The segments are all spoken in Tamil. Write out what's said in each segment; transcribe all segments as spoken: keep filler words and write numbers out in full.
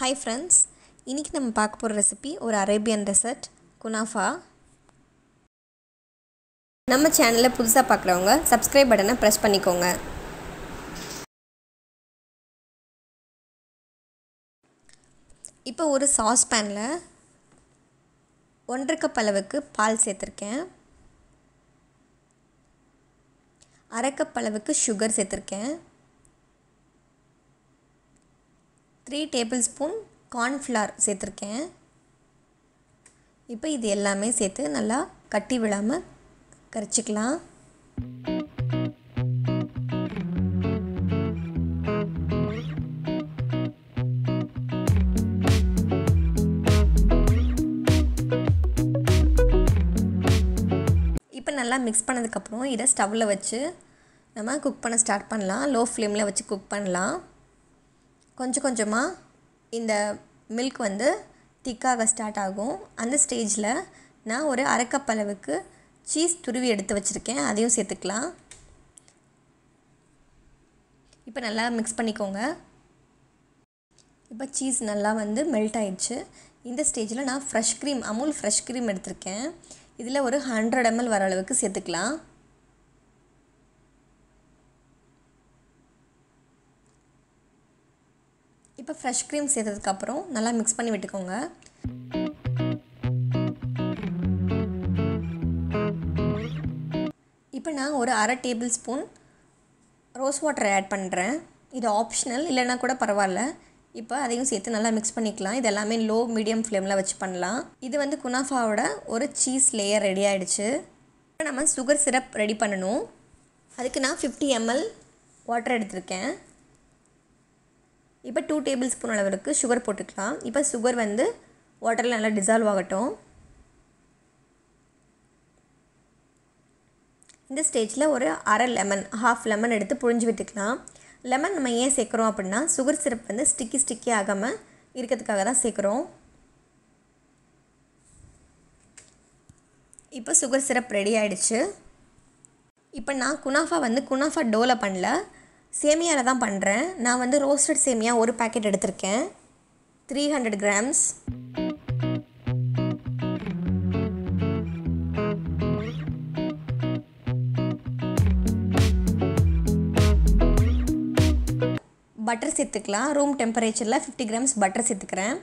हाय फ्रेंड्स इनकी नम पाक रेसिपी और अरेबियन डेसर्ट कुनाफा नम्म चैनल पुदुसा पाक्कறவங்க सब्सक्राइब बटन प्रेस பண்ணிக்கோங்க। இப்போ ஒரு சாஸ் panல ஒன்றரை கப் அளவுக்கு பால் சேர்த்திருக்கேன், அரை கப் அளவுக்கு sugar சேர்த்திருக்கேன், थ्री टेबल स्पून कॉर्नफ्लावर சேர்த்திருக்கேன்। இப்போ இது எல்லாமே சேர்த்து நல்லா கட்டி விடாம கரச்சிக்கலாம்। இப்போ நல்லா mix பண்ணதுக்கு அப்புறம் இத ஸ்டவ்ல வச்சு நம்ம குக் பண்ண ஸ்டார்ட் பண்ணலாம்। லோ ஃப்ளேம்ல வச்சு குக் பண்ணலாம்। கொஞ்சம் கொஞ்சமா இந்த milk வந்து திக்காக ஸ்டார்ட் ஆகும்। அந்த ஸ்டேஜ்ல நான் ஒரு அரை கப் அளவுக்கு சீஸ் துருவி எடுத்து வச்சிருக்கேன், அதையும் சேர்த்துக்கலாம்। இப்போ நல்லா mix பண்ணிக்கோங்க। இப்போ சீஸ் நல்லா வந்து மெல்ட் ஆயிடுச்சு। இந்த ஸ்டேஜ்ல நான் fresh cream amul fresh cream எடுத்துர்க்கேன், இதில ஒரு one hundred milliliters வர அளவுக்கு சேர்த்துக்கலாம்। இப்போ ஃப்ரெஷ் க்ரீம் சேர்த்ததுக்கு அப்புறம் நல்லா mix பண்ணி விட்டுக்கோங்க। இப்போ நான் ஒரு அரை tablespoon rose water add பண்றேன், இது ஆப்ஷனல், இல்லனா கூட பரவாயில்லை। இப்போ அதையும் சேர்த்து நல்லா mix பண்ணிக்கலாம்। இது எல்லாமே லோ மீடியம் ஃப்ளேம்ல வச்சு பண்ணலாம்। இது வந்து குனாஃபாவோட ஒரு சீஸ் லேயர் ரெடி ஆயிடுச்சு। இப்போ நம்ம சுகர் சிரப் ரெடி பண்ணனும்। அதுக்கு நான் fifty milliliters வாட்டர் எடுத்துர்க்கேன்। இப்போ two टेबल स्पून அளவுக்கு sugar போட்டுக்கலாம்। இப்போ sugar வந்து வாட்டர்ல நல்லா டிசால்வ் ஆகட்டும்। இந்த ஸ்டேஜ்ல ஒரு அரை லெமன் half லெமன் எடுத்து புழிஞ்சு விட்டுக்கலாம்। லெமன் நம்ம ஏன் சேக்கறோம் அப்படினா sugar syrup வந்து sticky sticky ஆகாம இருக்கிறதுக்காக தான் சேக்கறோம்। இப்போ sugar syrup ரெடி ஆயிடுச்சு। இப்போ நான் குனாஃபா வந்து குனாஃபா டோல பண்ணல, சேமியால தான் பண்றேன்। நான் வந்து ரோஸ்டட் சேமியா ஒரு பாக்கெட் எடுத்துர்க்கேன், three hundred grams। பட்டர் சேர்த்துக்கலாம், ரூம் டெம்பரேச்சர்ல fifty grams பட்டர் சேர்த்துக்கறேன்।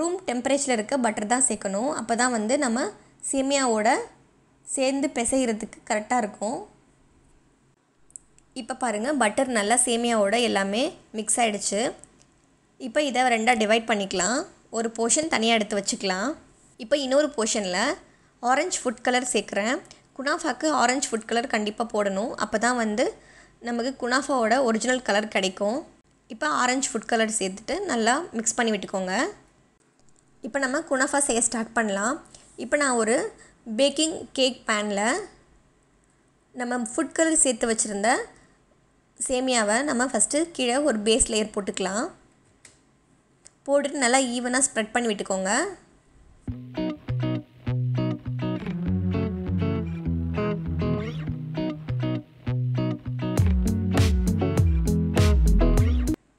ரூம் டெம்பரேச்சர்ல இருக்க பட்டர் தான் சேர்க்கணும், அப்பதான் வந்து நம்ம சேமியாவோட சேர்ந்து பிசையிறதுக்கு கரெக்ட்டா இருக்கும்। இப்போ பாருங்க பட்டர் நல்லா சேமியாவோட எல்லாமே mix ஆயிடுச்சு। இப்போ இத ரெண்டா டிவைட் பண்ணிக்கலாம், ஒரு போஷன் தனியா எடுத்து வச்சுக்கலாம்। இப்போ இன்னொரு போஷன்ல ஆரஞ்சு ஃபுட் கலர் சேர்க்கறேன்। குனாஃபாக்கு ஆரஞ்சு ஃபுட் கலர் கண்டிப்பா போடணும், அப்பதான் வந்து நமக்கு குனாஃபாவோட ஒரிஜினல் கலர் கிடைக்கும்। இப்போ ஆரஞ்சு ஃபுட் கலர் சேர்த்துட்டு நல்லா mix பண்ணி விட்டுக்கோங்க। இப்போ நம்ம குனாஃபா செய்ய ஸ்டார்ட் பண்ணலாம்। இப்போ நான் ஒரு பேக்கிங் கேக் panல நம்ம ஃபுட் கலர் சேர்த்து வச்சிருந்த சேமியாவை நம்ம ஃபர்ஸ்ட் கீழே ஒரு பேஸ் லேயர் போட்டுக்கலாம், போட்டுட்டு நல்லா ஈவனா ஸ்ப்ரெட் பண்ணி விட்டுக்கோங்க।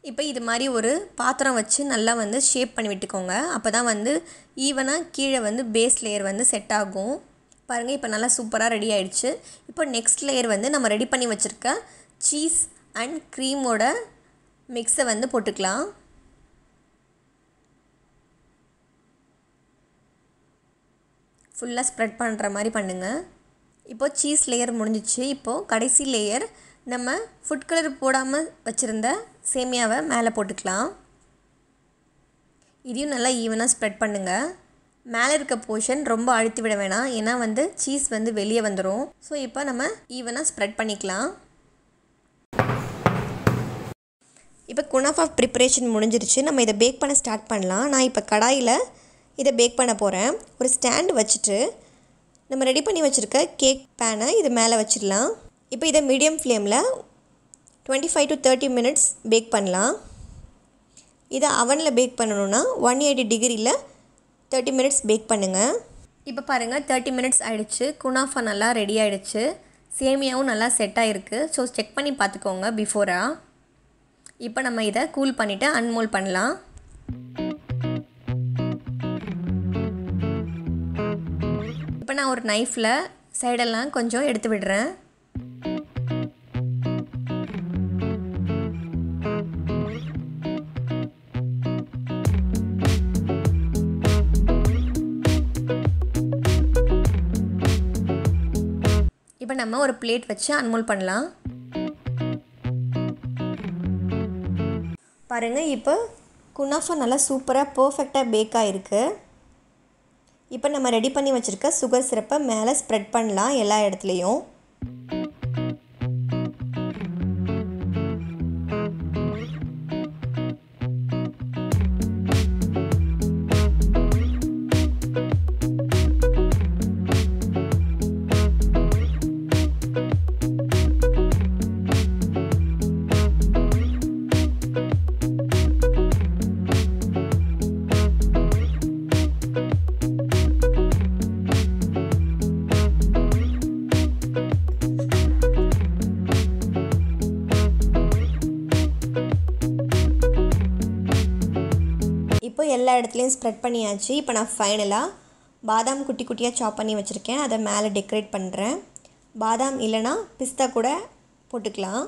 இப்போ இது மாதிரி ஒரு பாத்திரம் வச்சு நல்லா வந்து ஷேப் பண்ணி விட்டுக்கோங்க, அப்பதான் வந்து ஈவனா கீழே வந்து பேஸ் லேயர் வந்து செட் ஆகும்। பாருங்க இப்போ நல்லா சூப்பரா ரெடி ஆயிடுச்சு। இப்போ நெக்ஸ்ட் லேயர் வந்து நம்ம ரெடி பண்ணி வச்சிருக்க சீஸ் அண்ட் க்ரீமோட மிக்ஸை வந்து போட்டுக்கலாம்। ஃபுல்லா ஸ்ப்ரெட் பண்ற மாதிரி பண்ணுங்க। இப்போ சீஸ் லேயர் முடிஞ்சிச்சு। இப்போ கடைசி லேயர் நம்ம ஃபுட் கலர் போடாம வச்சிருந்த சேமியாவை மேலே போட்டுக்கலாம், இதையும் நல்லா ஈவனா ஸ்ப்ரெட் பண்ணுங்க। மேலே இருக்க போர்ஷன் ரொம்ப அழுத்தி விட வேணாம், ஏன்னா வந்து சீஸ் வந்து வெளியே வந்துரும்। ஸோ இப்போ நம்ம ஈவனா ஸ்ப்ரெட் பண்ணிக்கலாம்। இப்போ குனாஃபா ப்ரிப்பரேஷன் முடிஞ்சிருச்சு, நம்ம இதை பேக் பண்ண ஸ்டார்ட் பண்ணலாம்। நான் இப்போ கடாயில் இதை பேக் பண்ண போகிறேன்। ஒரு ஸ்டாண்ட் வச்சுட்டு நம்ம ரெடி பண்ணி வச்சிருக்க கேக் பேனை இது மேலே வச்சிடலாம்। இப்போ இதை மீடியம் ஃப்ளேமில் twenty-five to thirty minutes back பண்ணலாம்। இதை அவனில் பேக் பண்ணணும்னா one eighty degreeல thirty minutes பேக் பண்ணுங்க। இப்போ பாருங்க thirty minutes ஆயிடுச்சு, குனாஃபா நல்லா ரெடி ஆயிடுச்சு, சேமியாவும் நல்லா செட் ஆயிருக்கு। ஸோ செக் பண்ணி பார்த்துக்கோங்க பிஃபோரா। இப்போ நம்ம இதை கூல் பண்ணிட்டு அன்மோல் பண்ணலாம்। ना और नाइफ सैडल கொஞ்சம் எடுத்து விடுறேன் நம்ம ஒரு प्लेट வச்சு அன்மோல் பண்ணலாம் பாருங்க இப்போ குனாஃபா நல்லா சூப்பரா பெர்ஃபெக்ட்டா பேக் ஆயிருக்கு இப்போ நம்ம ரெடி பண்ணி வச்சிருக்க சுகர் சிரப்பை மேலே ஸ்ப்ரெட் பண்ணலாம் எல்லா இடத்துலயும் எல்லா இடத்துலயும் ஸ்ப்ரெட் பண்ணியாச்சு இப்போ நான் ஃபைனலா பாதாம் குட்டி குட்டியா சாப் பண்ணி வச்சிருக்கேன் அத மேலே டெக்கரேட் பண்றேன் பாதாம் இல்லனா பிஸ்தா கூட போட்டுக்கலாம்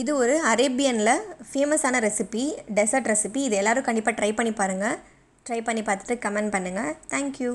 இது ஒரு அரேபியன்ல ஃபேமஸான ரெசிபி டெசர்ட் ரெசிபி இது எல்லாரும் கண்டிப்பா ட்ரை பண்ணி பாருங்க ட்ரை பண்ணி பார்த்துட்டு கமெண்ட் பண்ணுங்க थैंक यू